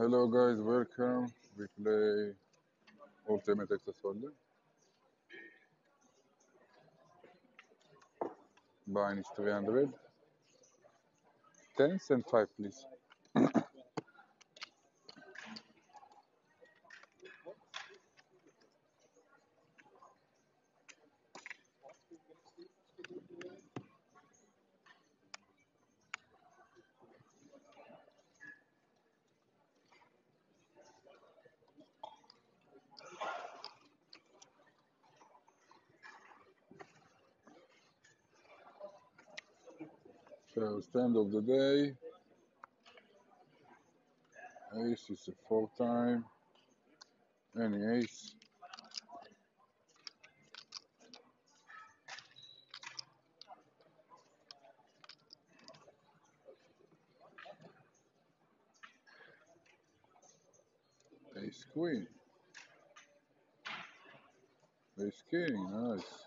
Hello guys, welcome. We play Ultimate Texas Hold 'Em. Buying is 300. 10s and 5 please. First hand of the day, ace is a 4 time, any ace. Ace queen, ace king, nice.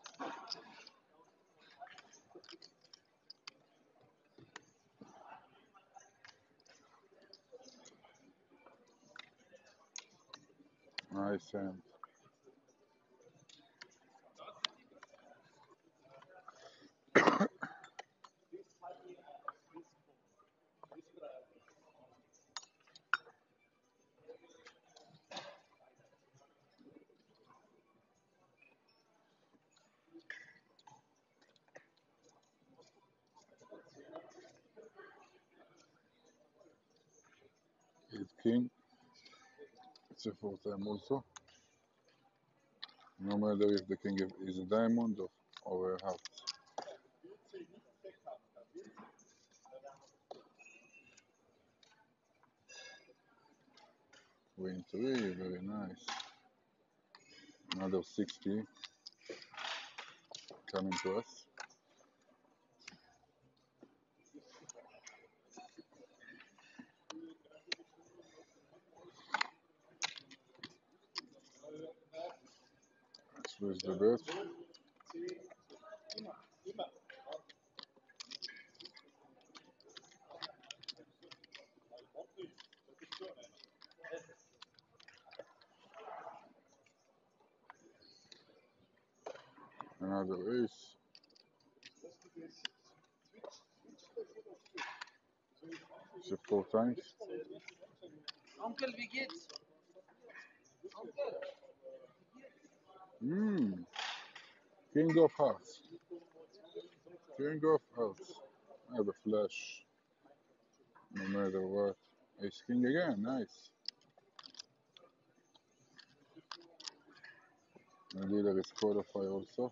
Nice hand. It's king. It's a 4 time also, no matter if the king is a diamond or a heart. Queen 3, very nice. Another 60 coming to us. With the bird. Another ace. It's a 4 times. Uncle, we get. Uncle. King of hearts. King of hearts. Have a flash. No matter what. Ace king again. Nice. The dealer is qualified also.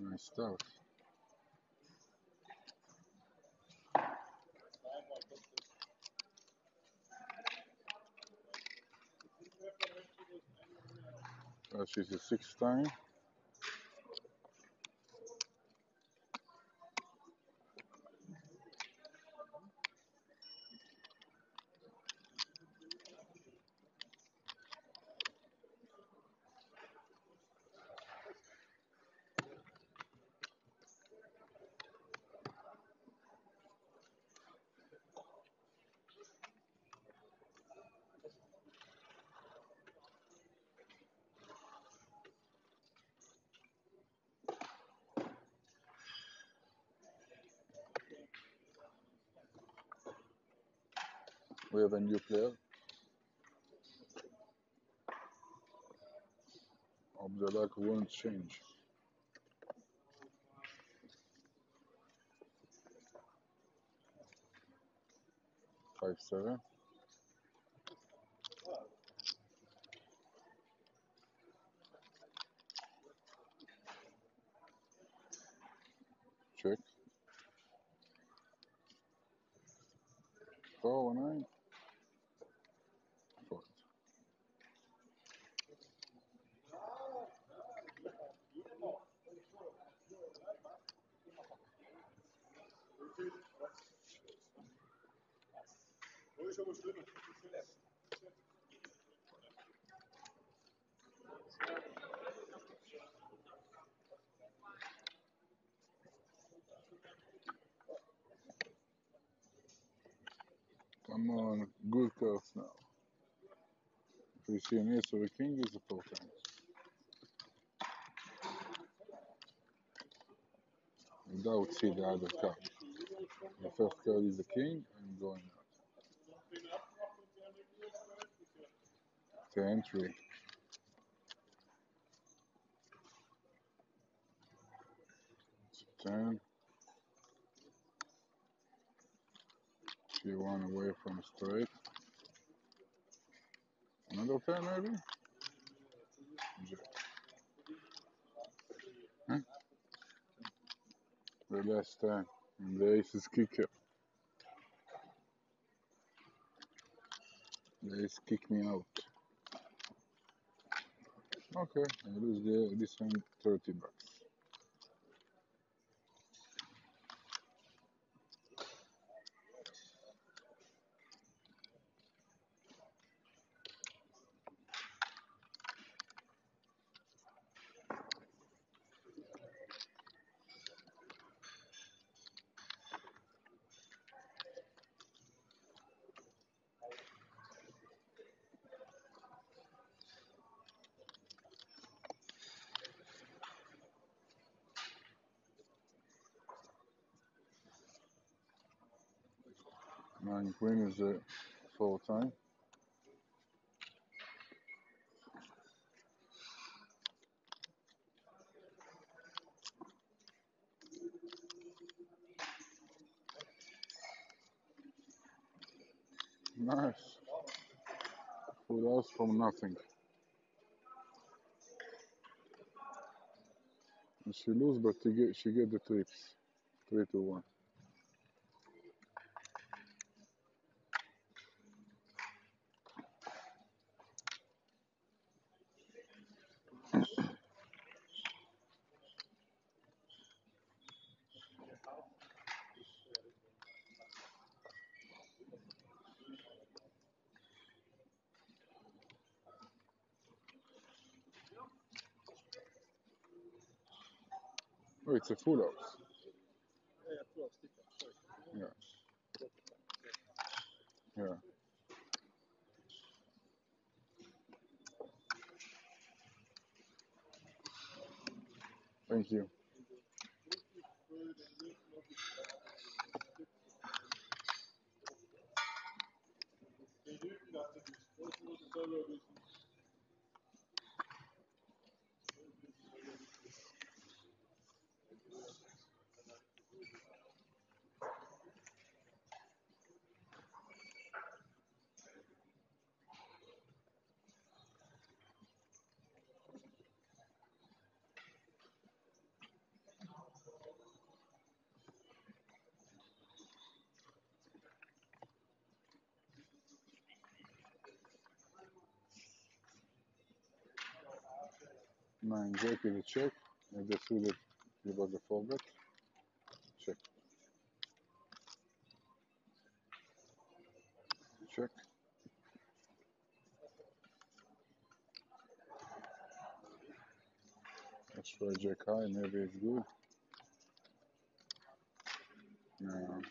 Nice start. She's a 6 time. We have a new player of the luck won't change. Five, 7. Check. 4, 9. I'm on good curves now. If we see an ace or a king, it's a four times. And I would see the other card. The first card is a king, I'm going up. The entry. It's a 10. She won away from straight. Another 10 maybe? Jack. Huh? The last 10. And the ace is kicker. The ace kicked me out. Okay, I lose this one $30. Nine queen is a full time. Nice. Full house from nothing. And she lose, but she get the trips. 3-1. Oh, it's a full house. Yeah. Yeah. Thank you. Nine Jack is a check. If they threw that, it was a fallback. Check. Check. Let's try Jack high. Maybe it's good. No.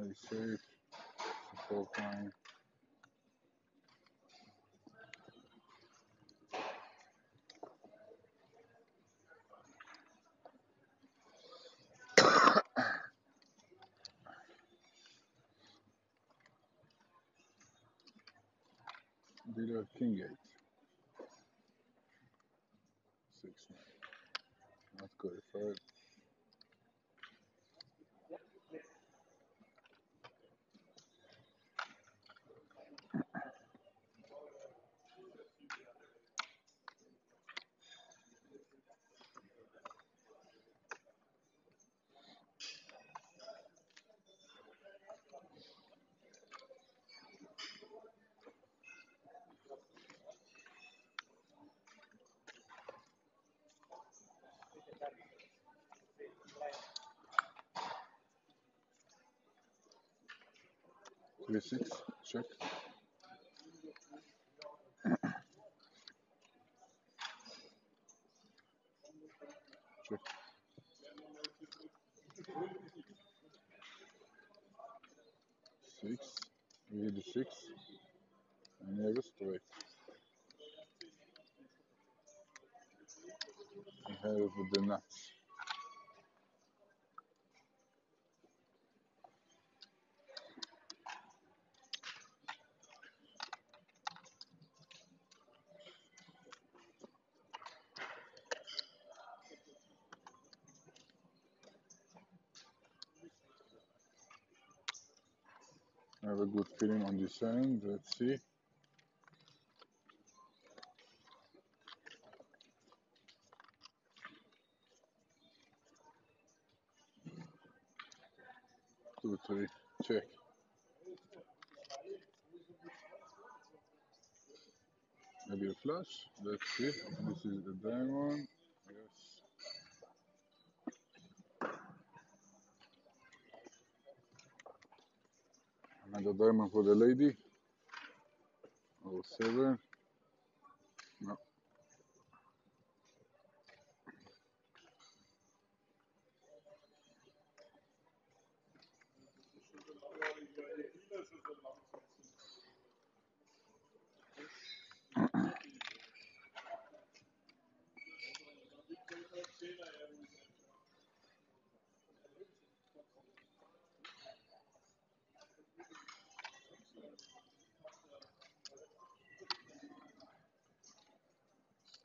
I save the full time. Dealer King 8. 6-9. Not qualified. With six, check. Check. Six, we hit the six, and we have a straight. We have the nuts. I have a good feeling on this end, let's see. Two, three, check. Maybe a flush, let's see. This is the diamond, yes. Another diamond for the lady. Oh, seven. No.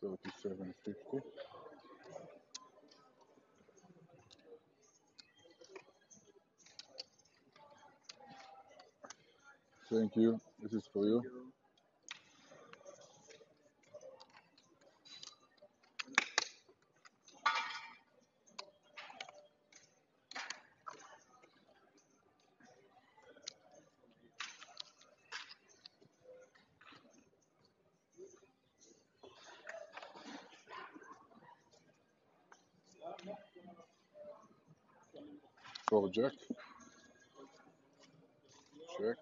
$37.50. Thank you. This is for you. For Jack, check,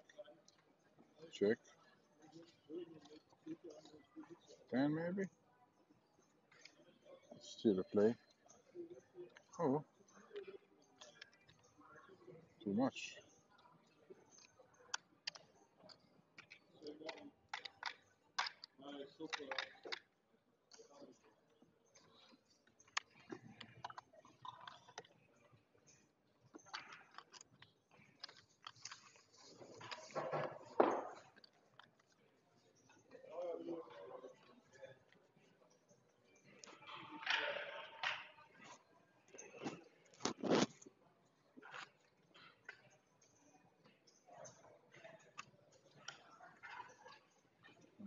check, 10 maybe, still a play, oh, too much,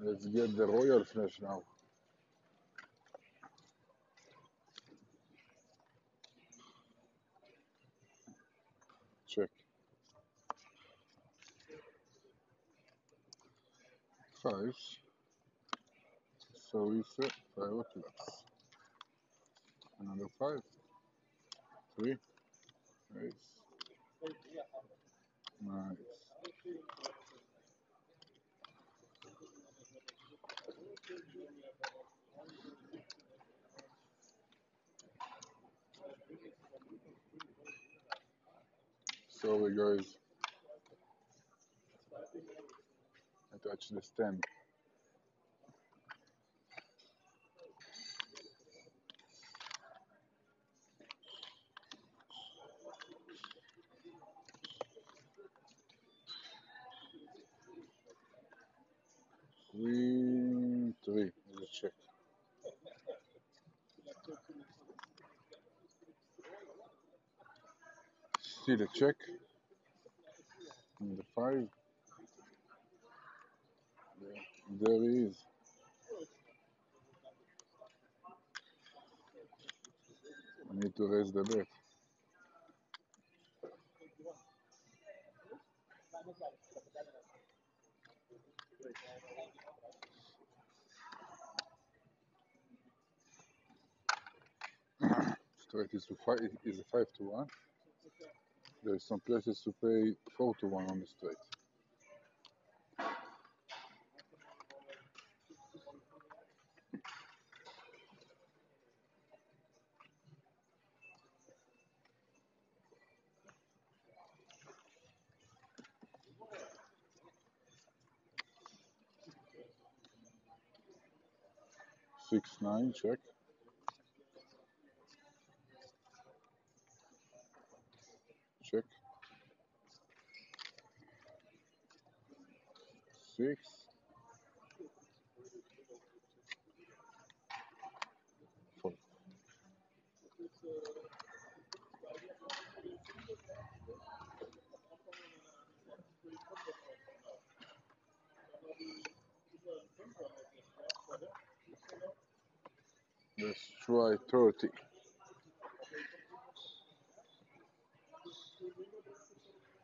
let's get the royal flush now. Check. Five. So we set 5 o'clock. Another five. Three. Nice. Nice. So guys, I touch the stem. Queen 3, let's check. Still a check. And the 5. Yeah, there he is. I need to raise the bet. Straight is to 5 to 1. There are some places to pay 4 to 1 on the straight. 6-9, check. Check. 6. 4. Let's try 30.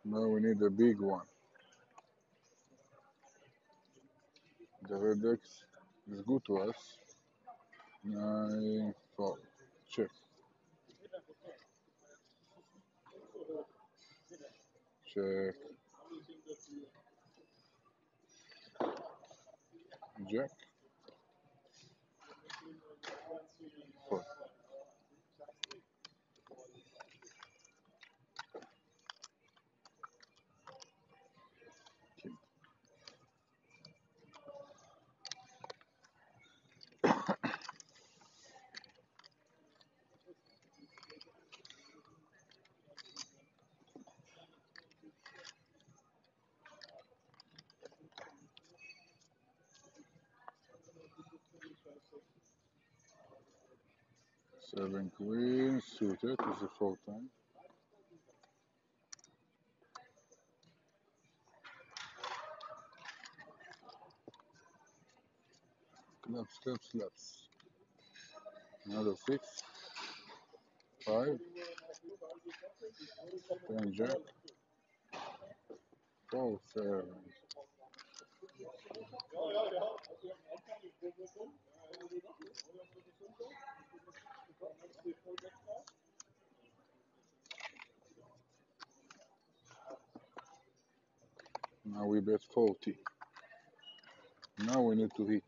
Now we need a big one. The red X is good to us. 9-4. Check. Check. Jack. 4. Seven queen suited is the 4th time. Claps, claps, claps. Another 6. 5. 10 jack. 4-7. Now we bet 40. Now we need to hit.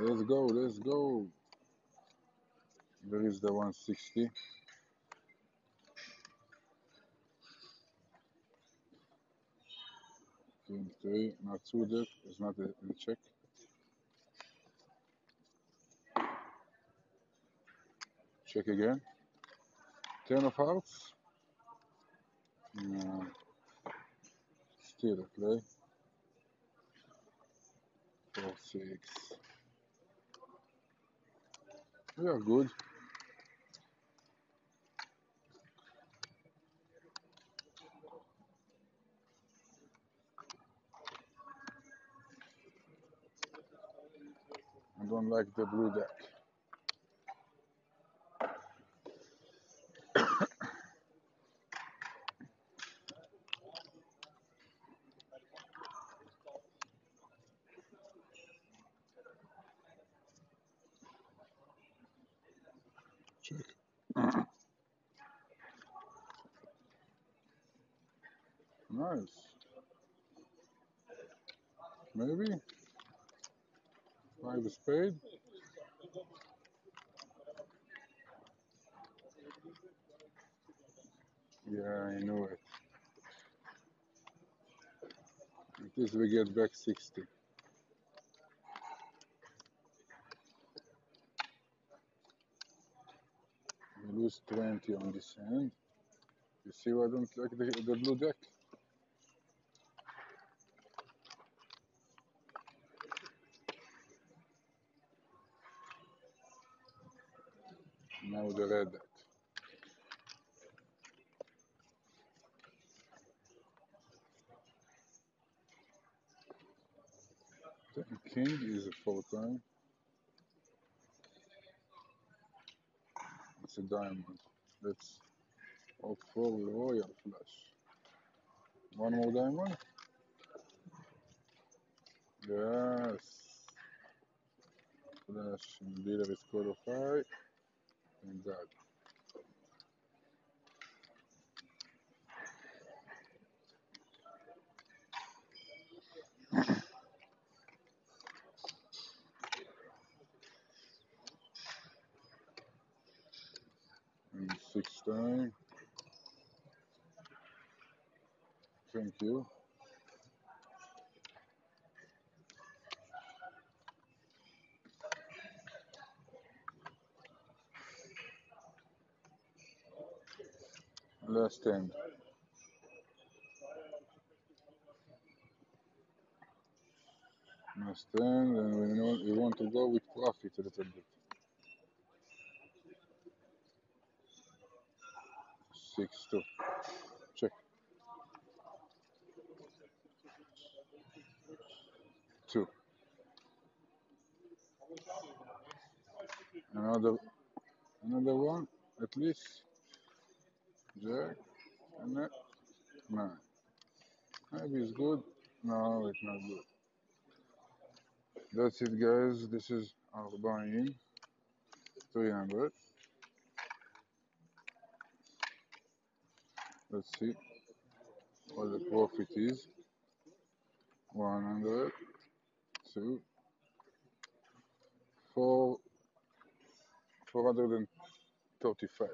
Let's go, let's go. There is the 160. King 3, not suited, it's not a check. Check again. 10 of hearts. No. Still a play. 4-6. We are good. I don't like the blue deck. Nice. Maybe 5 spade. Yeah, I know it. At least we get back 60. We lose 20 on this hand. You see why I don't like the blue deck? Now the red deck. The king is a 4 time. It's a diamond. Let's opt for royal flush. One more diamond. Yes. Flush and dealer is qualified. And that. And 6 time. Thank you. last time. Last time, and we want to go with profit a little bit. 6-2. Check. 2. Another one, at least. Jack, and that, 9. Maybe it's good. No, it's not good. That's it, guys. This is our buying. 300. Let's see what the profit is. 100, 2, 4, 435.